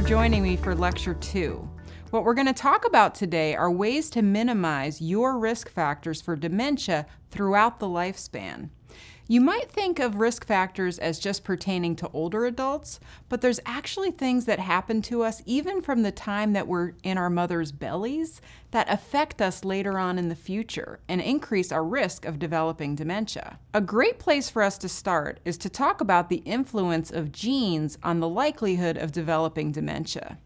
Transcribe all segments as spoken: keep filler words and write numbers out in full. for joining me for lecture two. What we're going to talk about today are ways to minimize your risk factors for dementia throughout the lifespan. You might think of risk factors as just pertaining to older adults, but there's actually things that happen to us even from the time that we're in our mother's bellies that affect us later on in the future and increase our risk of developing dementia. A great place for us to start is to talk about the influence of genes on the likelihood of developing dementia.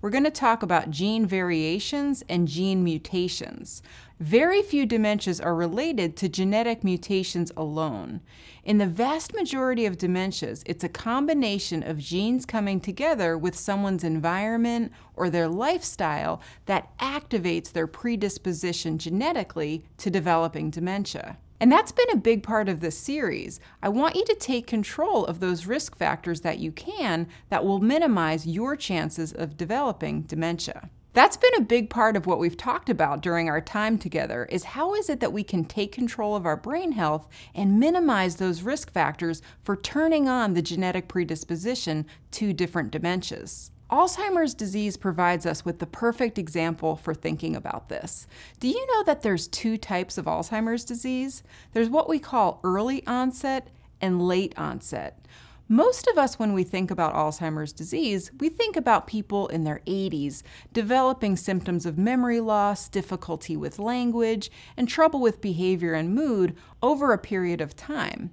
We're going to talk about gene variations and gene mutations. Very few dementias are related to genetic mutations alone. In the vast majority of dementias, it's a combination of genes coming together with someone's environment or their lifestyle that activates their predisposition genetically to developing dementia. And that's been a big part of this series. I want you to take control of those risk factors that you can that will minimize your chances of developing dementia. That's been a big part of what we've talked about during our time together is how is it that we can take control of our brain health and minimize those risk factors for turning on the genetic predisposition to different dementias. Alzheimer's disease provides us with the perfect example for thinking about this. Do you know that there's two types of Alzheimer's disease? There's what we call early onset and late onset. Most of us, when we think about Alzheimer's disease, we think about people in their eighties developing symptoms of memory loss, difficulty with language, and trouble with behavior and mood over a period of time.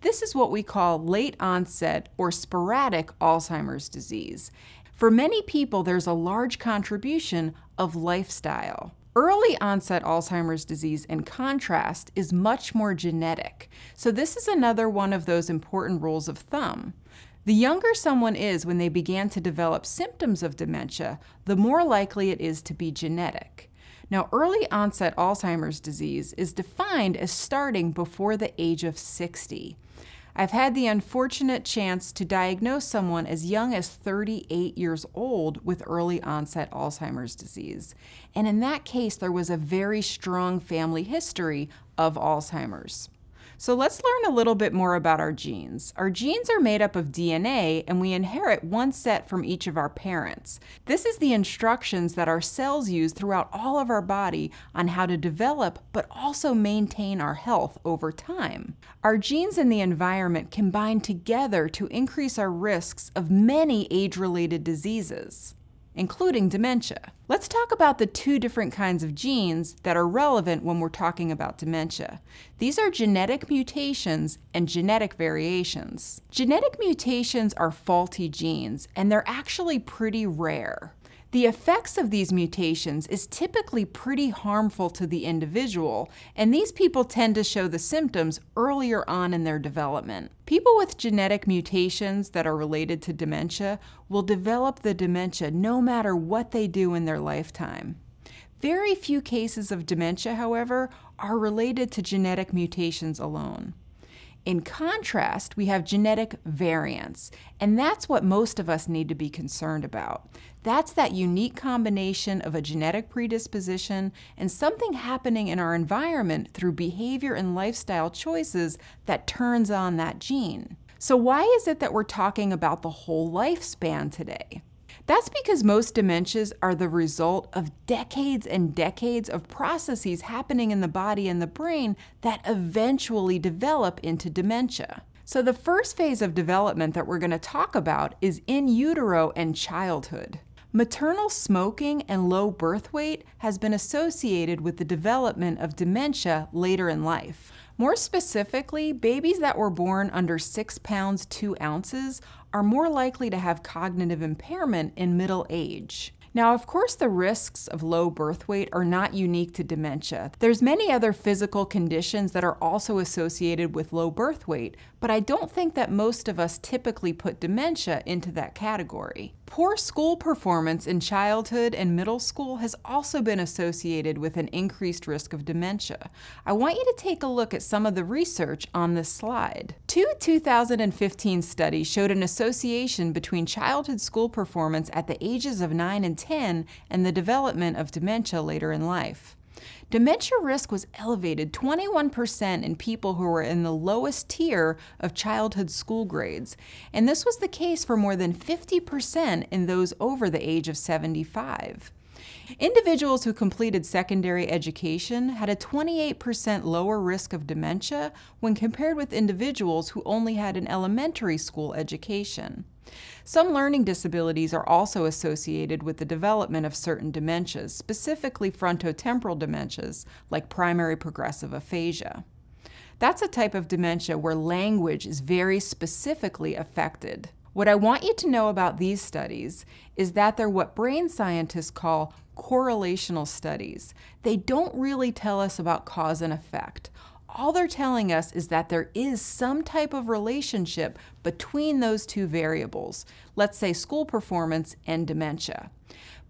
This is what we call late onset or sporadic Alzheimer's disease. For many people, there's a large contribution of lifestyle. Early onset Alzheimer's disease, in contrast, is much more genetic. So this is another one of those important rules of thumb. The younger someone is when they began to develop symptoms of dementia, the more likely it is to be genetic. Now, early onset Alzheimer's disease is defined as starting before the age of sixty. I've had the unfortunate chance to diagnose someone as young as thirty-eight years old with early onset Alzheimer's disease. And in that case, there was a very strong family history of Alzheimer's. So let's learn a little bit more about our genes. Our genes are made up of D N A, and we inherit one set from each of our parents. This is the instructions that our cells use throughout all of our body on how to develop but also maintain our health over time. Our genes and the environment combine together to increase our risks of many age-related diseases, including dementia. Let's talk about the two different kinds of genes that are relevant when we're talking about dementia. These are genetic mutations and genetic variations. Genetic mutations are faulty genes, and they're actually pretty rare. The effects of these mutations is typically pretty harmful to the individual, and these people tend to show the symptoms earlier on in their development. People with genetic mutations that are related to dementia will develop the dementia no matter what they do in their lifetime. Very few cases of dementia, however, are related to genetic mutations alone. In contrast, we have genetic variants, and that's what most of us need to be concerned about. That's that unique combination of a genetic predisposition and something happening in our environment through behavior and lifestyle choices that turns on that gene. So why is it that we're talking about the whole lifespan today? That's because most dementias are the result of decades and decades of processes happening in the body and the brain that eventually develop into dementia. So the first phase of development that we're going to talk about is in utero and childhood. Maternal smoking and low birth weight has been associated with the development of dementia later in life. More specifically, babies that were born under six pounds two ounces are more likely to have cognitive impairment in middle age. Now, of course, the risks of low birth weight are not unique to dementia. There's many other physical conditions that are also associated with low birth weight, but I don't think that most of us typically put dementia into that category. Poor school performance in childhood and middle school has also been associated with an increased risk of dementia. I want you to take a look at some of the research on this slide. Two two thousand fifteen studies showed an association between childhood school performance at the ages of nine and ten and the development of dementia later in life. Dementia risk was elevated twenty-one percent in people who were in the lowest tier of childhood school grades, and this was the case for more than fifty percent in those over the age of seventy-five. Individuals who completed secondary education had a twenty-eight percent lower risk of dementia when compared with individuals who only had an elementary school education. Some learning disabilities are also associated with the development of certain dementias, specifically frontotemporal dementias like primary progressive aphasia. That's a type of dementia where language is very specifically affected. What I want you to know about these studies is that they're what brain scientists call correlational studies. They don't really tell us about cause and effect. All they're telling us is that there is some type of relationship between those two variables, let's say school performance and dementia.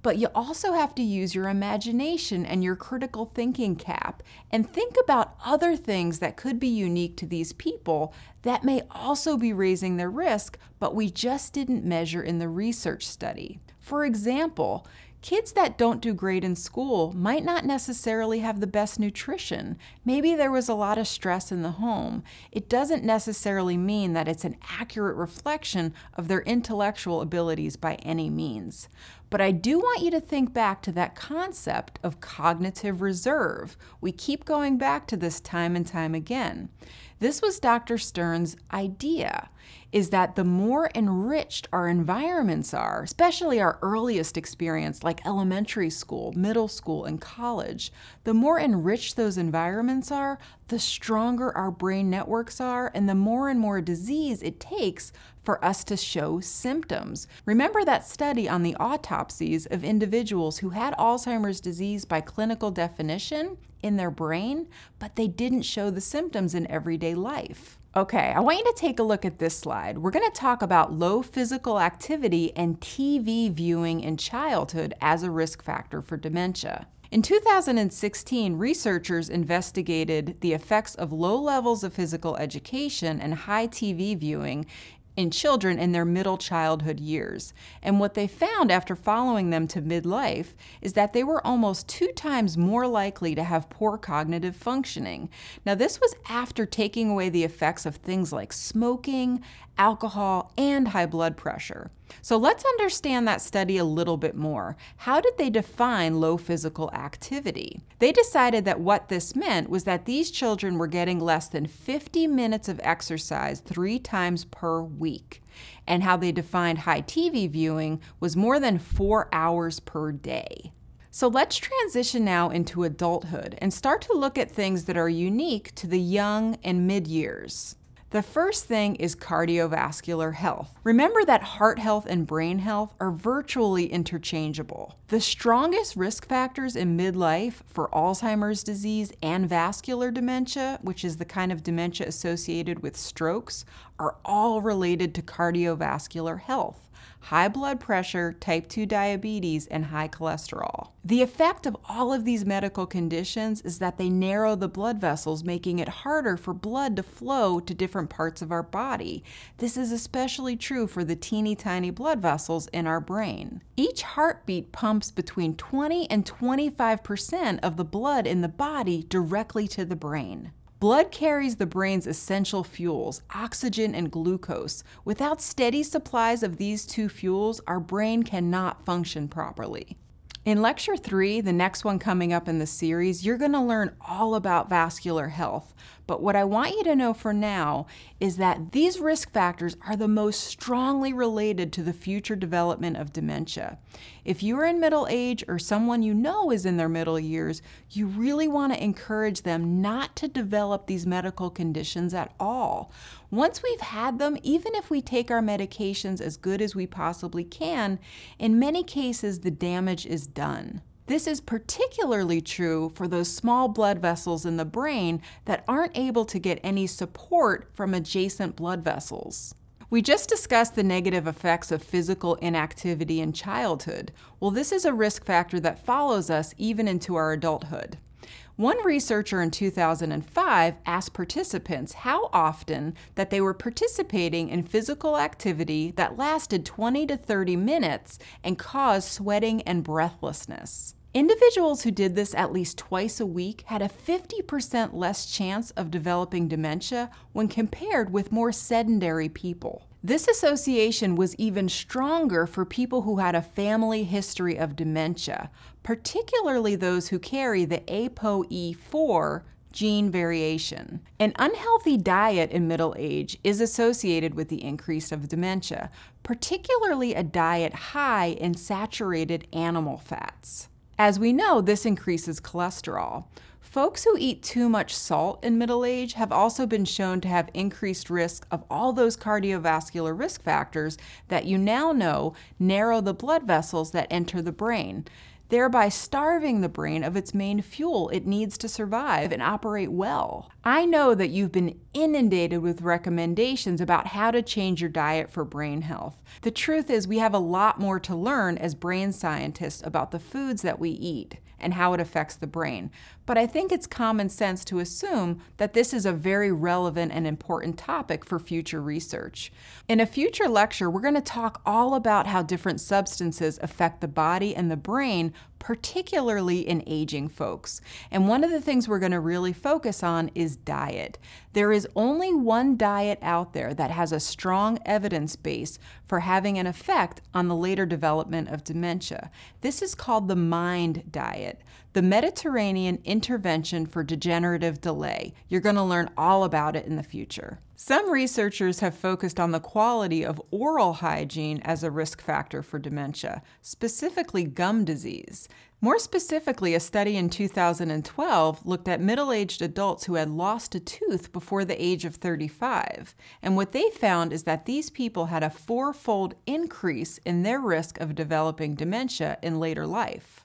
But you also have to use your imagination and your critical thinking cap and think about other things that could be unique to these people that may also be raising their risk, but we just didn't measure in the research study. For example, kids that don't do great in school might not necessarily have the best nutrition. Maybe there was a lot of stress in the home. It doesn't necessarily mean that it's an accurate reflection of their intellectual abilities by any means. But I do want you to think back to that concept of cognitive reserve. We keep going back to this time and time again. This was Doctor Stern's idea, is that the more enriched our environments are, especially our earliest experience like elementary school, middle school, and college, the more enriched those environments are, the stronger our brain networks are, and the more and more disease it takes for us to show symptoms. Remember that study on the autopsies of individuals who had Alzheimer's disease by clinical definition in their brain, but they didn't show the symptoms in everyday life? Okay, I want you to take a look at this slide. We're going to talk about low physical activity and T V viewing in childhood as a risk factor for dementia. In two thousand sixteen, researchers investigated the effects of low levels of physical education and high T V viewing in children in their middle childhood years. And what they found after following them to midlife is that they were almost two times more likely to have poor cognitive functioning. Now, this was after taking away the effects of things like smoking, alcohol, and high blood pressure. So let's understand that study a little bit more. How did they define low physical activity? They decided that what this meant was that these children were getting less than fifty minutes of exercise three times per week. And how they defined high T V viewing was more than four hours per day. So let's transition now into adulthood and start to look at things that are unique to the young and mid-years. The first thing is cardiovascular health. Remember that heart health and brain health are virtually interchangeable. The strongest risk factors in midlife for Alzheimer's disease and vascular dementia, which is the kind of dementia associated with strokes, are all related to cardiovascular health: high blood pressure, type two diabetes, and high cholesterol. The effect of all of these medical conditions is that they narrow the blood vessels, making it harder for blood to flow to different parts of our body. This is especially true for the teeny tiny blood vessels in our brain. Each heartbeat pumps between twenty and twenty-five percent of the blood in the body directly to the brain. Blood carries the brain's essential fuels, oxygen and glucose. Without steady supplies of these two fuels, our brain cannot function properly. In lecture three, the next one coming up in the series, you're going to learn all about vascular health. But what I want you to know for now is that these risk factors are the most strongly related to the future development of dementia. If you're in middle age or someone you know is in their middle years, you really want to encourage them not to develop these medical conditions at all. Once we've had them, even if we take our medications as good as we possibly can, in many cases the damage is done. This is particularly true for those small blood vessels in the brain that aren't able to get any support from adjacent blood vessels. We just discussed the negative effects of physical inactivity in childhood. Well, this is a risk factor that follows us even into our adulthood. One researcher in two thousand five asked participants how often that they were participating in physical activity that lasted twenty to thirty minutes and caused sweating and breathlessness. Individuals who did this at least twice a week had a fifty percent less chance of developing dementia when compared with more sedentary people. This association was even stronger for people who had a family history of dementia, particularly those who carry the A P O E four gene variation. An unhealthy diet in middle age is associated with the increase of dementia, particularly a diet high in saturated animal fats. As we know, this increases cholesterol. Folks who eat too much salt in middle age have also been shown to have increased risk of all those cardiovascular risk factors that you now know narrow the blood vessels that enter the brain, thereby starving the brain of its main fuel it needs to survive and operate well. I know that you've been inundated with recommendations about how to change your diet for brain health. The truth is, we have a lot more to learn as brain scientists about the foods that we eat and how it affects the brain. But I think it's common sense to assume that this is a very relevant and important topic for future research. In a future lecture, we're going to talk all about how different substances affect the body and the brain, particularly in aging folks. And one of the things we're going to really focus on is diet. There is only one diet out there that has a strong evidence base for having an effect on the later development of dementia. This is called the MIND diet, the Mediterranean intervention for degenerative delay. You're going to learn all about it in the future. Some researchers have focused on the quality of oral hygiene as a risk factor for dementia, specifically gum disease. More specifically, a study in two thousand twelve looked at middle-aged adults who had lost a tooth before the age of thirty-five, and what they found is that these people had a four-fold increase in their risk of developing dementia in later life.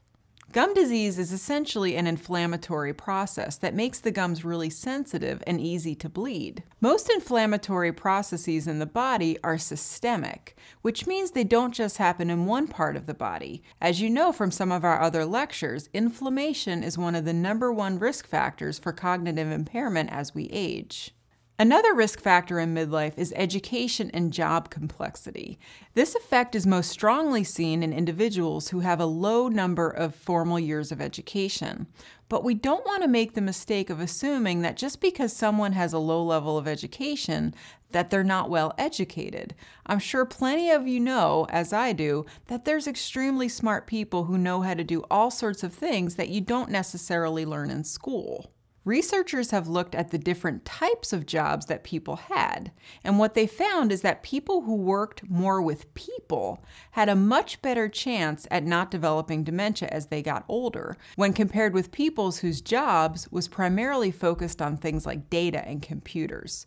Gum disease is essentially an inflammatory process that makes the gums really sensitive and easy to bleed. Most inflammatory processes in the body are systemic, which means they don't just happen in one part of the body. As you know from some of our other lectures, inflammation is one of the number one risk factors for cognitive impairment as we age. Another risk factor in midlife is education and job complexity. This effect is most strongly seen in individuals who have a low number of formal years of education. But we don't want to make the mistake of assuming that just because someone has a low level of education, that they're not well educated. I'm sure plenty of you know, as I do, that there's extremely smart people who know how to do all sorts of things that you don't necessarily learn in school. Researchers have looked at the different types of jobs that people had, and what they found is that people who worked more with people had a much better chance at not developing dementia as they got older, when compared with people whose jobs was primarily focused on things like data and computers.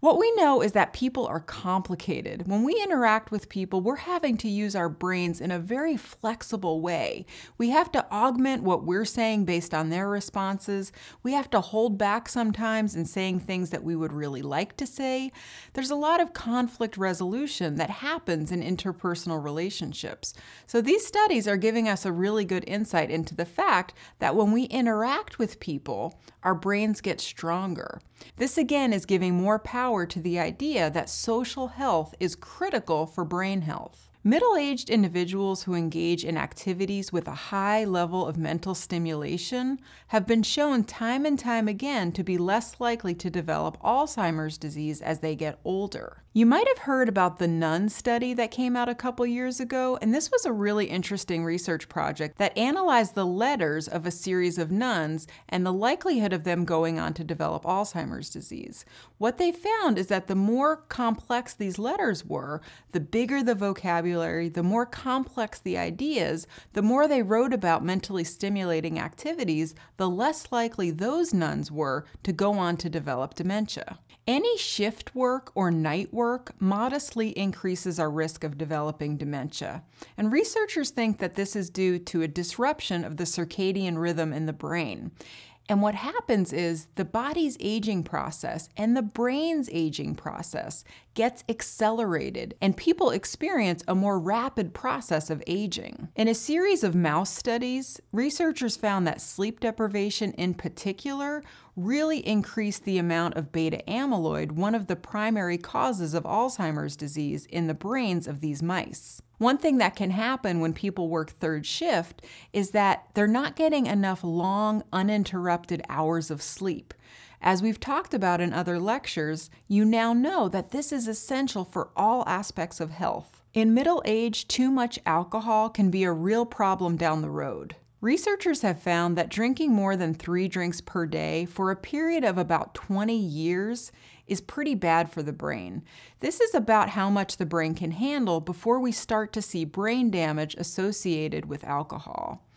What we know is that people are complicated. When we interact with people, we're having to use our brains in a very flexible way. We have to augment what we're saying based on their responses. We have to hold back sometimes in saying things that we would really like to say. There's a lot of conflict resolution that happens in interpersonal relationships. So these studies are giving us a really good insight into the fact that when we interact with people, our brains get stronger. This again is giving more power to the idea that social health is critical for brain health. Middle-aged individuals who engage in activities with a high level of mental stimulation have been shown time and time again to be less likely to develop Alzheimer's disease as they get older. You might have heard about the N U N study that came out a couple years ago, and this was a really interesting research project that analyzed the letters of a series of nuns and the likelihood of them going on to develop Alzheimer's disease. What they found is that the more complex these letters were, the bigger the vocabulary, the more complex the ideas, the more they wrote about mentally stimulating activities, the less likely those nuns were to go on to develop dementia. Any shift work or night work modestly increases our risk of developing dementia, and researchers think that this is due to a disruption of the circadian rhythm in the brain. And what happens is the body's aging process and the brain's aging process gets accelerated, and people experience a more rapid process of aging. In a series of mouse studies, researchers found that sleep deprivation in particular really increased the amount of beta amyloid, one of the primary causes of Alzheimer's disease, in the brains of these mice. One thing that can happen when people work third shift is that they're not getting enough long, uninterrupted hours of sleep. As we've talked about in other lectures, you now know that this is essential for all aspects of health. In middle age, too much alcohol can be a real problem down the road. Researchers have found that drinking more than three drinks per day for a period of about twenty years is pretty bad for the brain. This is about how much the brain can handle before we start to see brain damage associated with alcohol.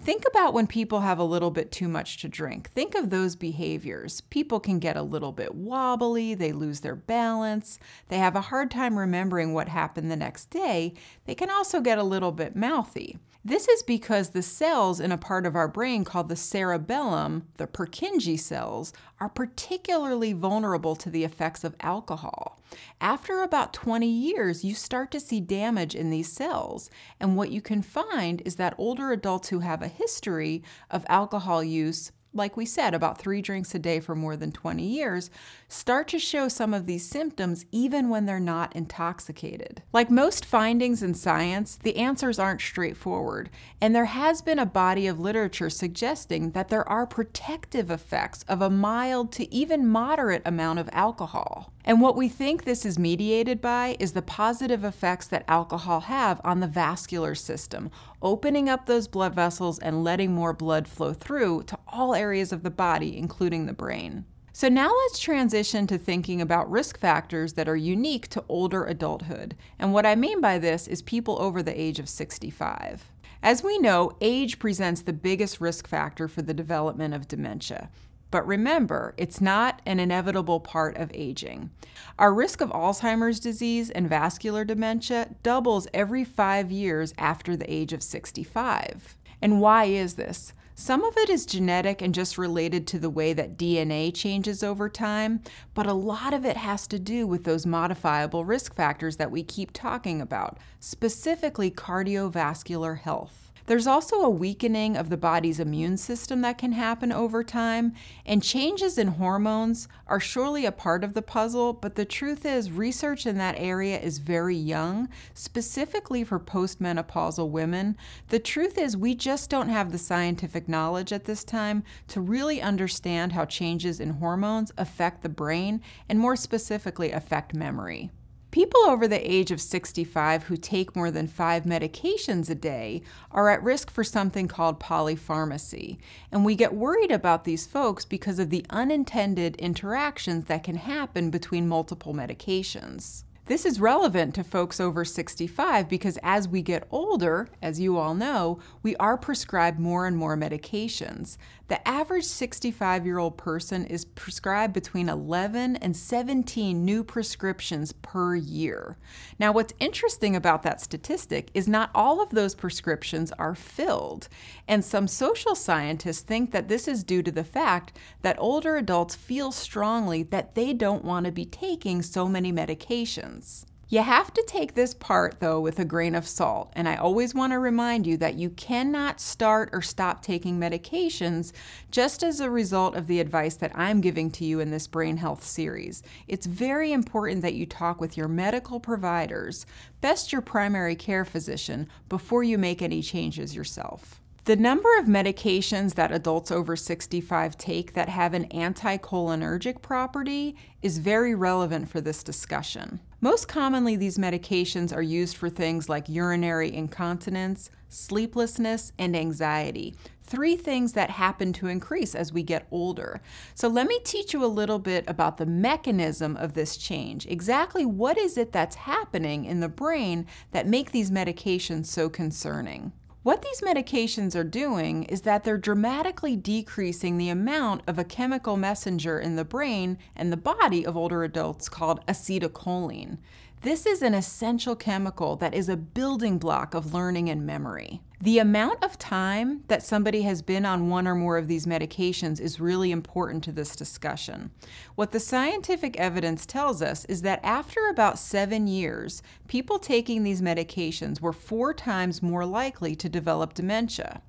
Think about when people have a little bit too much to drink. Think of those behaviors. People can get a little bit wobbly, they lose their balance, they have a hard time remembering what happened the next day, they can also get a little bit mouthy. This is because the cells in a part of our brain called the cerebellum, the Purkinje cells, are particularly vulnerable to the effects of alcohol. After about twenty years, you start to see damage in these cells, and what you can find is that older adults who have a history of alcohol use, like we said, about three drinks a day for more than twenty years, start to show some of these symptoms even when they're not intoxicated. Like most findings in science, the answers aren't straightforward, and there has been a body of literature suggesting that there are protective effects of a mild to even moderate amount of alcohol. And what we think this is mediated by is the positive effects that alcohol have on the vascular system, opening up those blood vessels and letting more blood flow through to all areas of the body, including the brain. So now let's transition to thinking about risk factors that are unique to older adulthood. And what I mean by this is people over the age of sixty-five. As we know, age presents the biggest risk factor for the development of dementia. But remember, it's not an inevitable part of aging. Our risk of Alzheimer's disease and vascular dementia doubles every five years after the age of sixty-five. And why is this? Some of it is genetic and just related to the way that D N A changes over time, but a lot of it has to do with those modifiable risk factors that we keep talking about, specifically cardiovascular health. There's also a weakening of the body's immune system that can happen over time, and changes in hormones are surely a part of the puzzle, but the truth is research in that area is very young, specifically for postmenopausal women. The truth is we just don't have the scientific knowledge at this time to really understand how changes in hormones affect the brain and more specifically affect memory. People over the age of sixty-five who take more than five medications a day are at risk for something called polypharmacy, and we get worried about these folks because of the unintended interactions that can happen between multiple medications. This is relevant to folks over sixty-five because as we get older, as you all know, we are prescribed more and more medications. The average sixty-five-year-old person is prescribed between eleven and seventeen new prescriptions per year. Now, what's interesting about that statistic is not all of those prescriptions are filled, and some social scientists think that this is due to the fact that older adults feel strongly that they don't want to be taking so many medications. You have to take this part, though, with a grain of salt, and I always want to remind you that you cannot start or stop taking medications just as a result of the advice that I'm giving to you in this brain health series. It's very important that you talk with your medical providers, best your primary care physician, before you make any changes yourself. The number of medications that adults over sixty-five take that have an anticholinergic property is very relevant for this discussion. Most commonly, these medications are used for things like urinary incontinence, sleeplessness, and anxiety. Three things that happen to increase as we get older. So let me teach you a little bit about the mechanism of this change. Exactly what is it that's happening in the brain that make these medications so concerning? What these medications are doing is that they're dramatically decreasing the amount of a chemical messenger in the brain and the body of older adults called acetylcholine. This is an essential chemical that is a building block of learning and memory. The amount of time that somebody has been on one or more of these medications is really important to this discussion. What the scientific evidence tells us is that after about seven years, people taking these medications were four times more likely to develop dementia.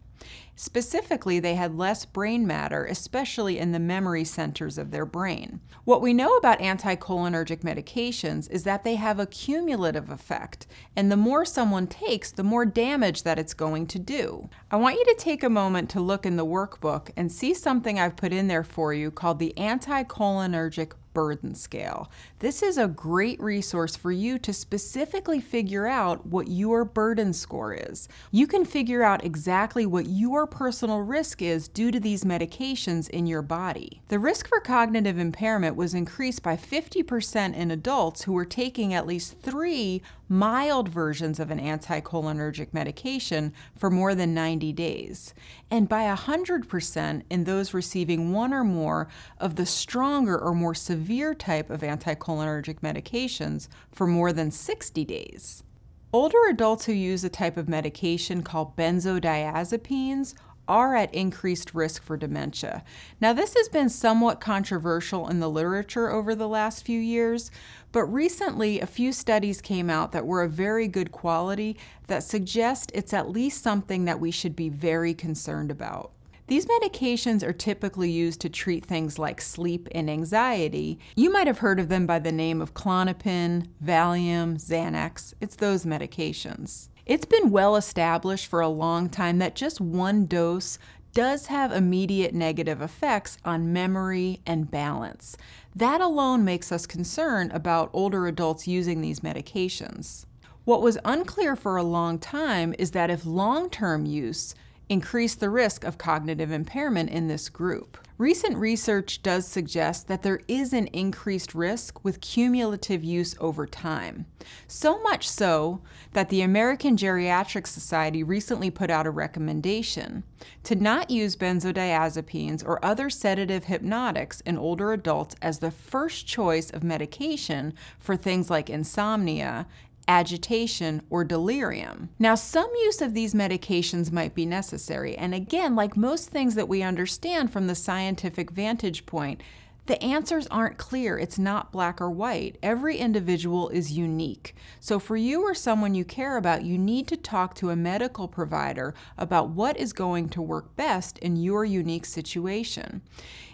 Specifically, they had less brain matter, especially in the memory centers of their brain. What we know about anticholinergic medications is that they have a cumulative effect, and the more someone takes, the more damage that it's going to do. I want you to take a moment to look in the workbook and see something I've put in there for you called the Anticholinergic Burden Scale. This is a great resource for you to specifically figure out what your burden score is. You can figure out exactly what your personal risk is due to these medications in your body. The risk for cognitive impairment was increased by fifty percent in adults who were taking at least three mild versions of an anticholinergic medication for more than ninety days, and by one hundred percent in those receiving one or more of the stronger or more severe severe type of anticholinergic medications for more than sixty days. Older adults who use a type of medication called benzodiazepines are at increased risk for dementia. Now, this has been somewhat controversial in the literature over the last few years, but recently a few studies came out that were of very good quality that suggest it's at least something that we should be very concerned about. These medications are typically used to treat things like sleep and anxiety. You might have heard of them by the name of Klonopin, Valium, Xanax. It's those medications. It's been well established for a long time that just one dose does have immediate negative effects on memory and balance. That alone makes us concerned about older adults using these medications. What was unclear for a long time is that if long-term use increase the risk of cognitive impairment in this group. Recent research does suggest that there is an increased risk with cumulative use over time. So much so that the American Geriatrics Society recently put out a recommendation to not use benzodiazepines or other sedative hypnotics in older adults as the first choice of medication for things like insomnia, agitation, or delirium. Now, some use of these medications might be necessary, and again, like most things that we understand from the scientific vantage point, the answers aren't clear. It's not black or white. Every individual is unique. So for you or someone you care about, you need to talk to a medical provider about what is going to work best in your unique situation.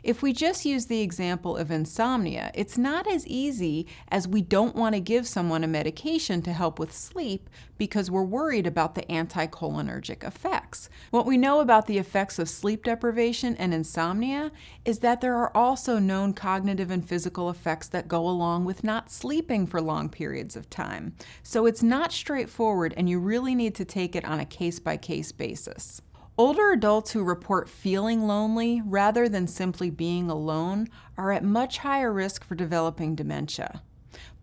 If we just use the example of insomnia, it's not as easy as we don't want to give someone a medication to help with sleep because we're worried about the anticholinergic effects. What we know about the effects of sleep deprivation and insomnia is that there are also known cognitive and physical effects that go along with not sleeping for long periods of time. So it's not straightforward, and you really need to take it on a case-by-case basis. Older adults who report feeling lonely rather than simply being alone are at much higher risk for developing dementia.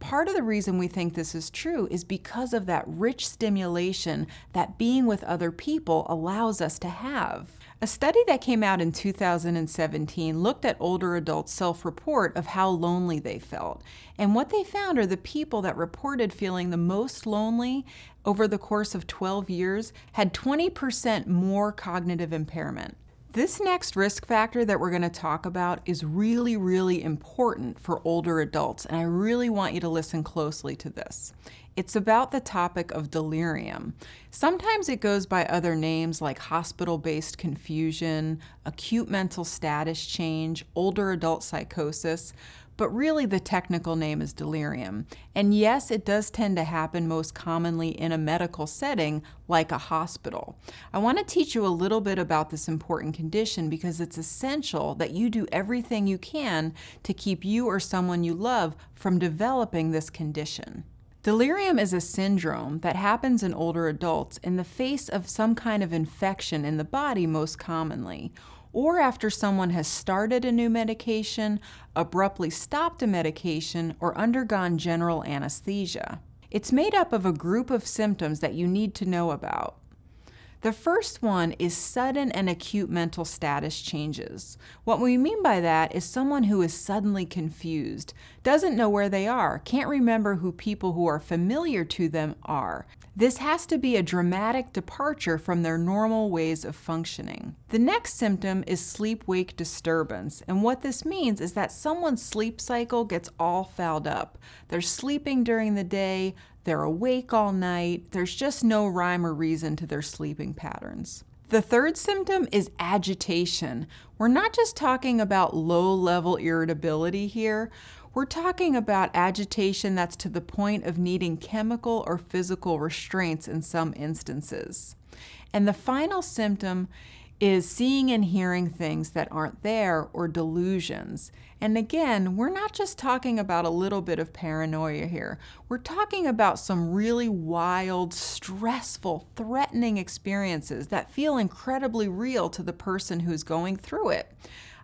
Part of the reason we think this is true is because of that rich stimulation that being with other people allows us to have. A study that came out in two thousand seventeen looked at older adults' self-report of how lonely they felt. And what they found are the people that reported feeling the most lonely over the course of twelve years had twenty percent more cognitive impairment. This next risk factor that we're going to talk about is really, really important for older adults, and I really want you to listen closely to this. It's about the topic of delirium. Sometimes it goes by other names like hospital-based confusion, acute mental status change, older adult psychosis, but really the technical name is delirium. And yes, it does tend to happen most commonly in a medical setting like a hospital. I want to teach you a little bit about this important condition because it's essential that you do everything you can to keep you or someone you love from developing this condition. Delirium is a syndrome that happens in older adults in the face of some kind of infection in the body most commonly, or after someone has started a new medication, abruptly stopped a medication, or undergone general anesthesia. It's made up of a group of symptoms that you need to know about. The first one is sudden and acute mental status changes. What we mean by that is someone who is suddenly confused, doesn't know where they are, can't remember who people who are familiar to them are. This has to be a dramatic departure from their normal ways of functioning. The next symptom is sleep-wake disturbance, and what this means is that someone's sleep cycle gets all fouled up. They're sleeping during the day, they're awake all night, there's just no rhyme or reason to their sleeping patterns. The third symptom is agitation. We're not just talking about low-level irritability here. We're talking about agitation that's to the point of needing chemical or physical restraints in some instances. And the final symptom is seeing and hearing things that aren't there, or delusions. And again, we're not just talking about a little bit of paranoia here. We're talking about some really wild, stressful, threatening experiences that feel incredibly real to the person who's going through it.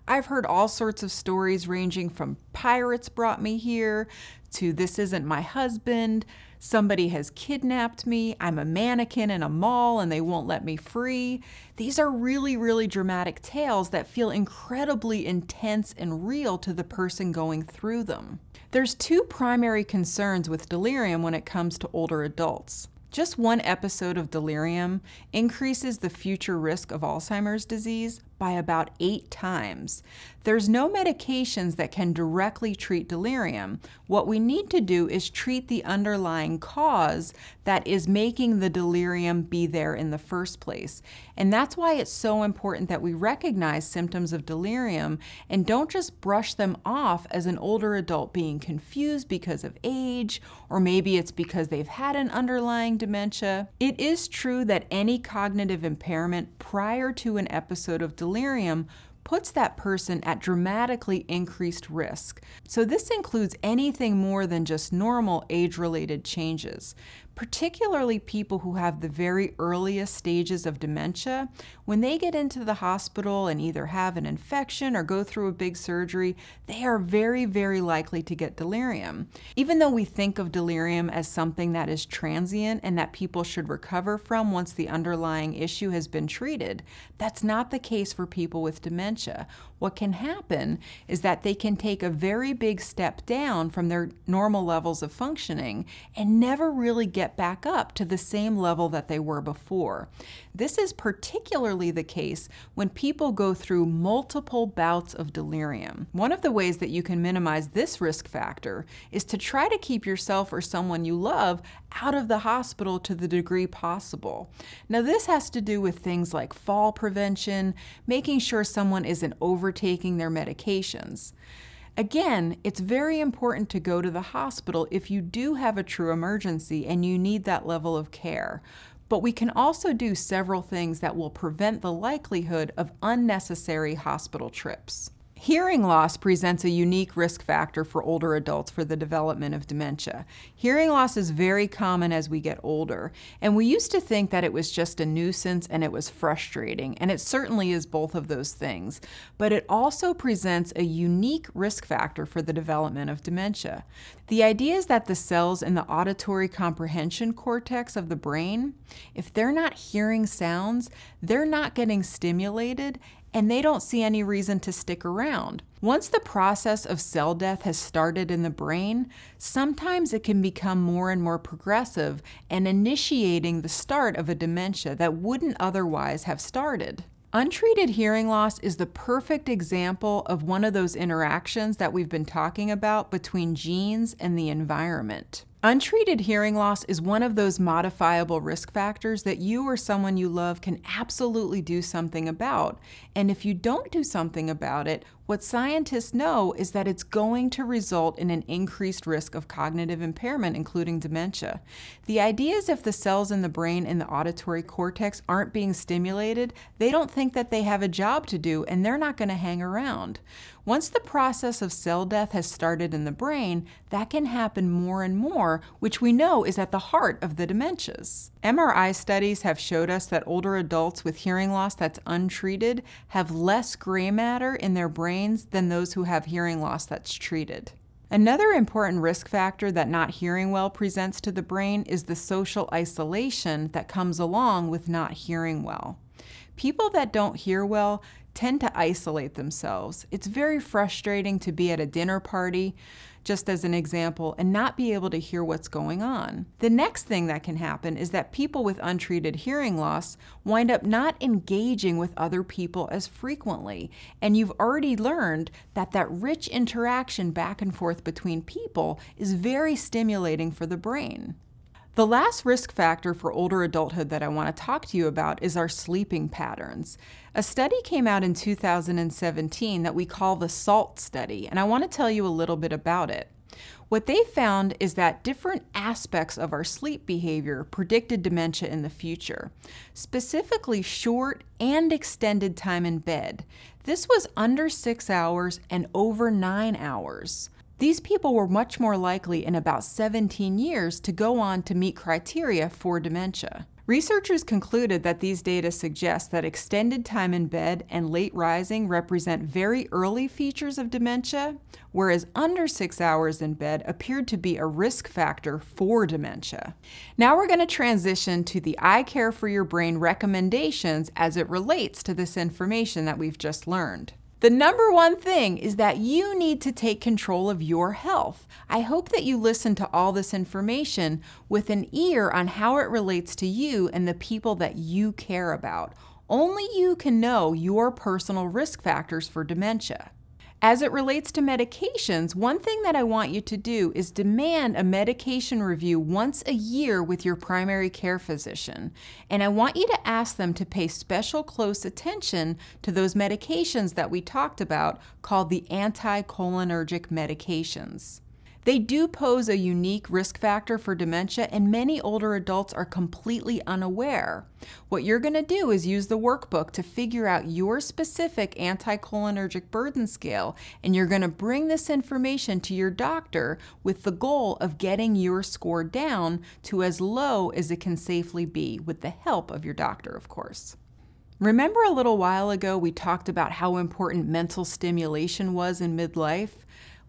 I've heard all sorts of stories ranging from pirates brought me here, to this isn't my husband, somebody has kidnapped me, I'm a mannequin in a mall and they won't let me free. These are really, really dramatic tales that feel incredibly intense and real to the person going through them. There's two primary concerns with delirium when it comes to older adults. Just one episode of delirium increases the future risk of Alzheimer's disease by about eight times. There's no medications that can directly treat delirium. What we need to do is treat the underlying cause that is making the delirium be there in the first place. And that's why it's so important that we recognize symptoms of delirium and don't just brush them off as an older adult being confused because of age, or maybe it's because they've had an underlying dementia. It is true that any cognitive impairment prior to an episode of delirium Delirium puts that person at dramatically increased risk. So this includes anything more than just normal age-related changes, particularly people who have the very earliest stages of dementia. When they get into the hospital and either have an infection or go through a big surgery, they are very, very likely to get delirium. Even though we think of delirium as something that is transient and that people should recover from once the underlying issue has been treated, that's not the case for people with dementia. What can happen is that they can take a very big step down from their normal levels of functioning and never really get back up to the same level that they were before. This is particularly the case when people go through multiple bouts of delirium. One of the ways that you can minimize this risk factor is to try to keep yourself or someone you love out of the hospital to the degree possible. Now, this has to do with things like fall prevention, making sure someone isn't overtaking their medications. Again, it's very important to go to the hospital if you do have a true emergency and you need that level of care. But we can also do several things that will prevent the likelihood of unnecessary hospital trips. Hearing loss presents a unique risk factor for older adults for the development of dementia. Hearing loss is very common as we get older, and we used to think that it was just a nuisance and it was frustrating, and it certainly is both of those things, but it also presents a unique risk factor for the development of dementia. The idea is that the cells in the auditory comprehension cortex of the brain, if they're not hearing sounds, they're not getting stimulated, and they don't see any reason to stick around. Once the process of cell death has started in the brain, sometimes it can become more and more progressive and initiating the start of a dementia that wouldn't otherwise have started. Untreated hearing loss is the perfect example of one of those interactions that we've been talking about between genes and the environment. Untreated hearing loss is one of those modifiable risk factors that you or someone you love can absolutely do something about. And if you don't do something about it, what scientists know is that it's going to result in an increased risk of cognitive impairment, including dementia. The idea is if the cells in the brain and the auditory cortex aren't being stimulated, they don't think that they have a job to do and they're not going to hang around. Once the process of cell death has started in the brain, that can happen more and more, which we know is at the heart of the dementias. M R I studies have showed us that older adults with hearing loss that's untreated have less gray matter in their brains than those who have hearing loss that's treated. Another important risk factor that not hearing well presents to the brain is the social isolation that comes along with not hearing well. People that don't hear well tend to isolate themselves. It's very frustrating to be at a dinner party, just as an example, and not be able to hear what's going on. The next thing that can happen is that people with untreated hearing loss wind up not engaging with other people as frequently. And you've already learned that that rich interaction back and forth between people is very stimulating for the brain. The last risk factor for older adulthood that I want to talk to you about is our sleeping patterns. A study came out in two thousand seventeen that we call the SALT study, and I want to tell you a little bit about it. What they found is that different aspects of our sleep behavior predicted dementia in the future, specifically short and extended time in bed. This was under six hours and over nine hours. These people were much more likely in about seventeen years to go on to meet criteria for dementia. Researchers concluded that these data suggest that extended time in bed and late rising represent very early features of dementia, whereas under six hours in bed appeared to be a risk factor for dementia. Now we're going to transition to the I Care for Your Brain recommendations as it relates to this information that we've just learned. The number one thing is that you need to take control of your health. I hope that you listen to all this information with an ear on how it relates to you and the people that you care about. Only you can know your personal risk factors for dementia. As it relates to medications, one thing that I want you to do is demand a medication review once a year with your primary care physician. And I want you to ask them to pay special close attention to those medications that we talked about called the anticholinergic medications. They do pose a unique risk factor for dementia, and many older adults are completely unaware. What you're going to do is use the workbook to figure out your specific anticholinergic burden scale, and you're going to bring this information to your doctor with the goal of getting your score down to as low as it can safely be, with the help of your doctor, of course. Remember a little while ago we talked about how important mental stimulation was in midlife?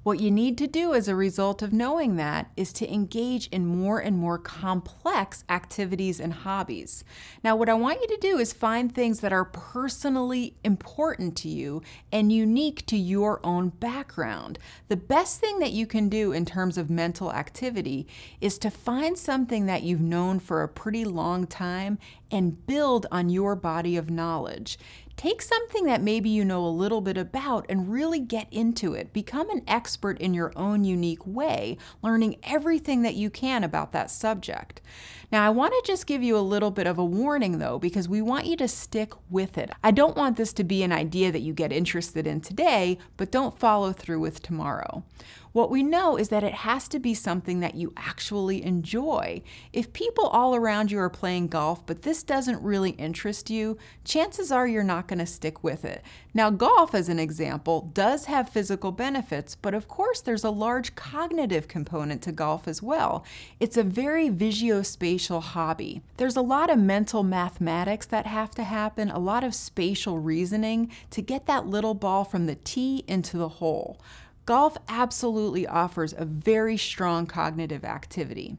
What you need to do as a result of knowing that is to engage in more and more complex activities and hobbies. Now, what I want you to do is find things that are personally important to you and unique to your own background. The best thing that you can do in terms of mental activity is to find something that you've known for a pretty long time and build on your body of knowledge. Take something that maybe you know a little bit about and really get into it. Become an expert in your own unique way, learning everything that you can about that subject. Now, I want to just give you a little bit of a warning, though, because we want you to stick with it. I don't want this to be an idea that you get interested in today, but don't follow through with tomorrow. What we know is that it has to be something that you actually enjoy. If people all around you are playing golf, but this doesn't really interest you, chances are you're not going to stick with it. Now, golf, as an example, does have physical benefits, but of course there's a large cognitive component to golf as well. It's a very visuospatial hobby. There's a lot of mental mathematics that have to happen, a lot of spatial reasoning to get that little ball from the tee into the hole. Golf absolutely offers a very strong cognitive activity.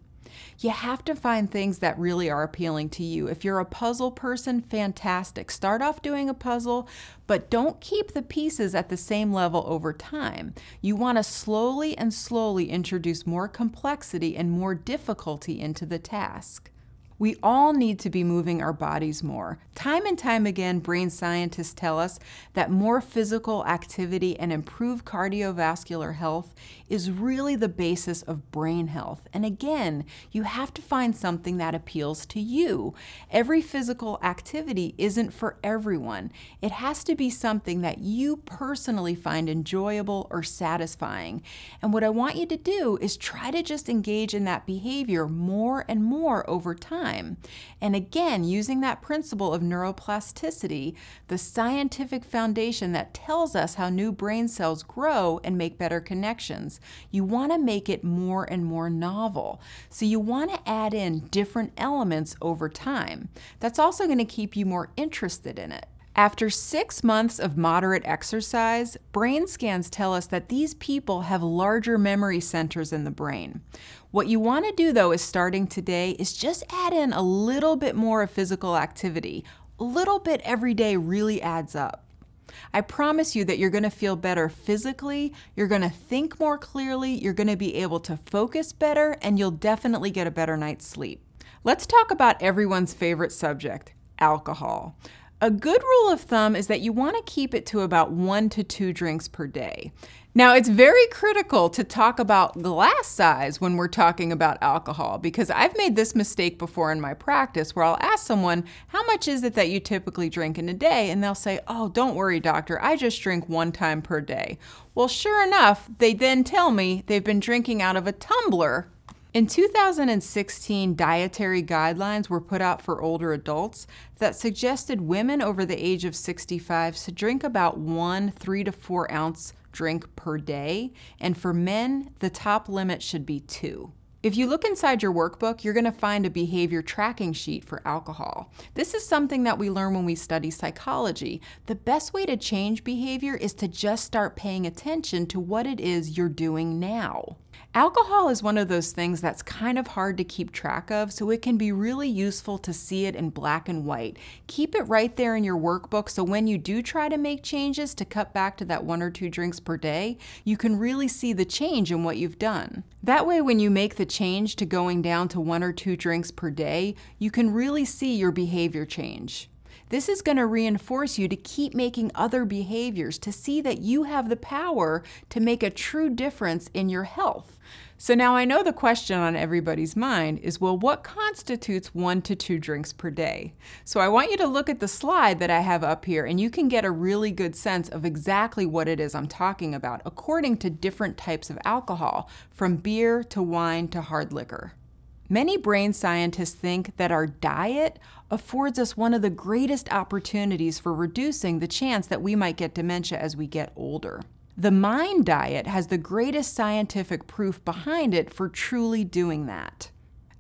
You have to find things that really are appealing to you. If you're a puzzle person, fantastic. Start off doing a puzzle, but don't keep the pieces at the same level over time. You want to slowly and slowly introduce more complexity and more difficulty into the task. We all need to be moving our bodies more. Time and time again, brain scientists tell us that more physical activity and improved cardiovascular health is really the basis of brain health. And again, you have to find something that appeals to you. Every physical activity isn't for everyone. It has to be something that you personally find enjoyable or satisfying. And what I want you to do is try to just engage in that behavior more and more over time. And again, using that principle of neuroplasticity, the scientific foundation that tells us how new brain cells grow and make better connections, you want to make it more and more novel. So you want to add in different elements over time. That's also going to keep you more interested in it. After six months of moderate exercise, brain scans tell us that these people have larger memory centers in the brain. What you want to do, though, is starting today is just add in a little bit more of physical activity. A little bit every day really adds up. I promise you that you're going to feel better physically, you're going to think more clearly, you're going to be able to focus better, and you'll definitely get a better night's sleep. Let's talk about everyone's favorite subject, alcohol. A good rule of thumb is that you want to keep it to about one to two drinks per day. Now, it's very critical to talk about glass size when we're talking about alcohol, because I've made this mistake before in my practice where I'll ask someone, how much is it that you typically drink in a day? And they'll say, oh, don't worry, doctor, I just drink one time per day. Well, sure enough, they then tell me they've been drinking out of a tumbler. In two thousand sixteen, dietary guidelines were put out for older adults that suggested women over the age of sixty-five to drink about one three to four ounce drink per day, and for men, the top limit should be two. If you look inside your workbook, you're going to find a behavior tracking sheet for alcohol. This is something that we learn when we study psychology. The best way to change behavior is to just start paying attention to what it is you're doing now. Alcohol is one of those things that's kind of hard to keep track of, so it can be really useful to see it in black and white. Keep it right there in your workbook so when you do try to make changes to cut back to that one or two drinks per day, you can really see the change in what you've done. That way, when you make the change to going down to one or two drinks per day, you can really see your behavior change. This is going to reinforce you to keep making other behaviors to see that you have the power to make a true difference in your health. So now I know the question on everybody's mind is, well, what constitutes one to two drinks per day? So I want you to look at the slide that I have up here, and you can get a really good sense of exactly what it is I'm talking about according to different types of alcohol, from beer to wine to hard liquor. Many brain scientists think that our diet affords us one of the greatest opportunities for reducing the chance that we might get dementia as we get older. The MIND diet has the greatest scientific proof behind it for truly doing that.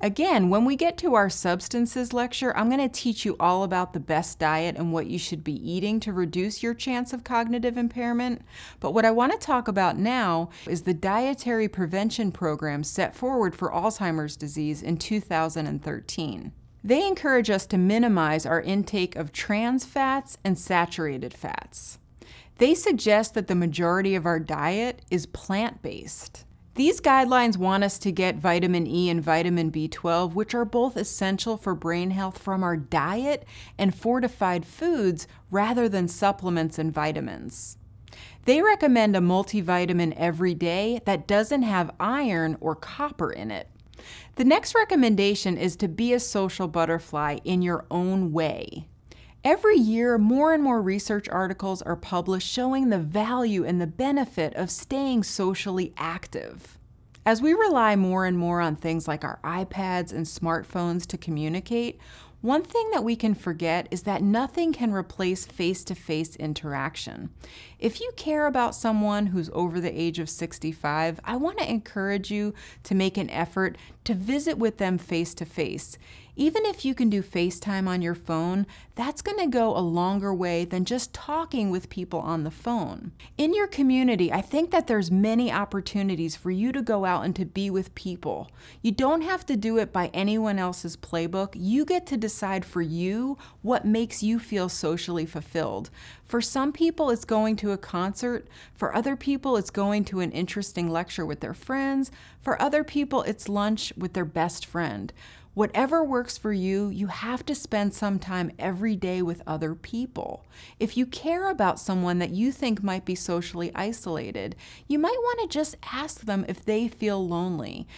Again, when we get to our substances lecture, I'm going to teach you all about the best diet and what you should be eating to reduce your chance of cognitive impairment. But what I want to talk about now is the dietary prevention program set forward for Alzheimer's disease in two thousand thirteen. They encourage us to minimize our intake of trans fats and saturated fats. They suggest that the majority of our diet is plant-based. These guidelines want us to get vitamin E and vitamin B twelve, which are both essential for brain health, from our diet and fortified foods rather than supplements and vitamins. They recommend a multivitamin every day that doesn't have iron or copper in it. The next recommendation is to be a social butterfly in your own way. Every year, more and more research articles are published showing the value and the benefit of staying socially active. As we rely more and more on things like our iPads and smartphones to communicate, one thing that we can forget is that nothing can replace face-to-face interaction. If you care about someone who's over the age of sixty-five, I want to encourage you to make an effort to visit with them face-to-face. Even if you can do FaceTime on your phone, that's going to go a longer way than just talking with people on the phone. In your community, I think that there's many opportunities for you to go out and to be with people. You don't have to do it by anyone else's playbook. You get to decide for you what makes you feel socially fulfilled. For some people, it's going to a concert. For other people, it's going to an interesting lecture with their friends. For other people, it's lunch with their best friend. Whatever works for you, you have to spend some time every day with other people. If you care about someone that you think might be socially isolated, you might want to just ask them if they feel lonely.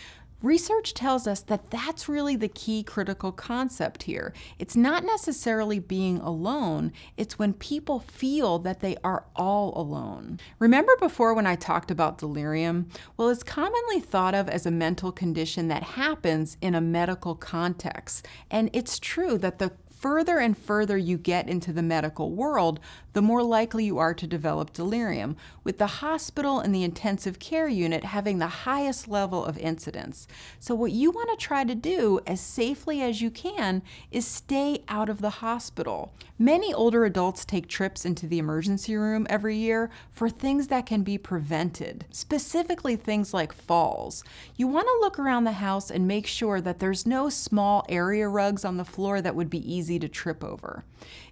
Research tells us that that's really the key critical concept here. It's not necessarily being alone, it's when people feel that they are all alone. Remember before when I talked about delirium? Well, it's commonly thought of as a mental condition that happens in a medical context. And it's true that the further and further you get into the medical world, the more likely you are to develop delirium, with the hospital and the intensive care unit having the highest level of incidence. So what you want to try to do as safely as you can is stay out of the hospital. Many older adults take trips into the emergency room every year for things that can be prevented, specifically things like falls. You want to look around the house and make sure that there's no small area rugs on the floor that would be easy easy to trip over.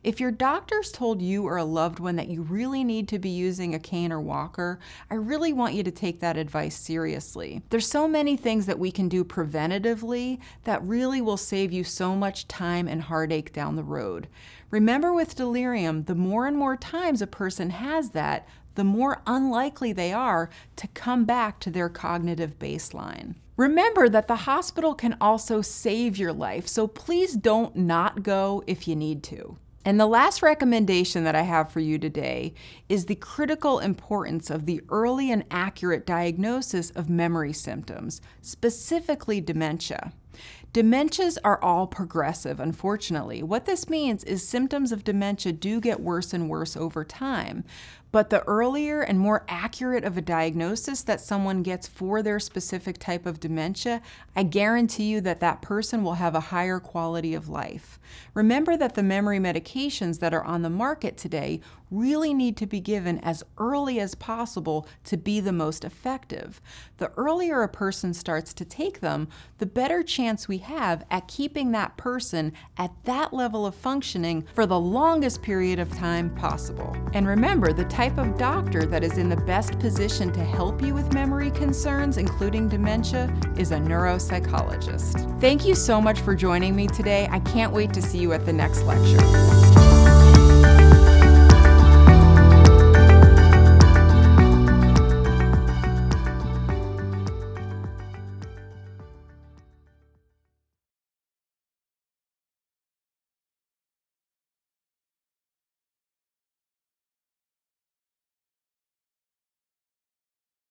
If your doctor's told you or a loved one that you really need to be using a cane or walker, I really want you to take that advice seriously. There's so many things that we can do preventatively that really will save you so much time and heartache down the road. Remember, with delirium, the more and more times a person has that, the more unlikely they are to come back to their cognitive baseline. Remember that the hospital can also save your life, so please don't not go if you need to. And the last recommendation that I have for you today is the critical importance of the early and accurate diagnosis of memory symptoms, specifically dementia. Dementias are all progressive, unfortunately. What this means is symptoms of dementia do get worse and worse over time, but the earlier and more accurate of a diagnosis that someone gets for their specific type of dementia, I guarantee you that that person will have a higher quality of life. Remember that the memory medications that are on the market today really need to be given as early as possible to be the most effective. The earlier a person starts to take them, the better chance we have at keeping that person at that level of functioning for the longest period of time possible. And remember, the type of doctor that is in the best position to help you with memory concerns, including dementia, is a neuropsychologist. Thank you so much for joining me today. I can't wait to see you at the next lecture.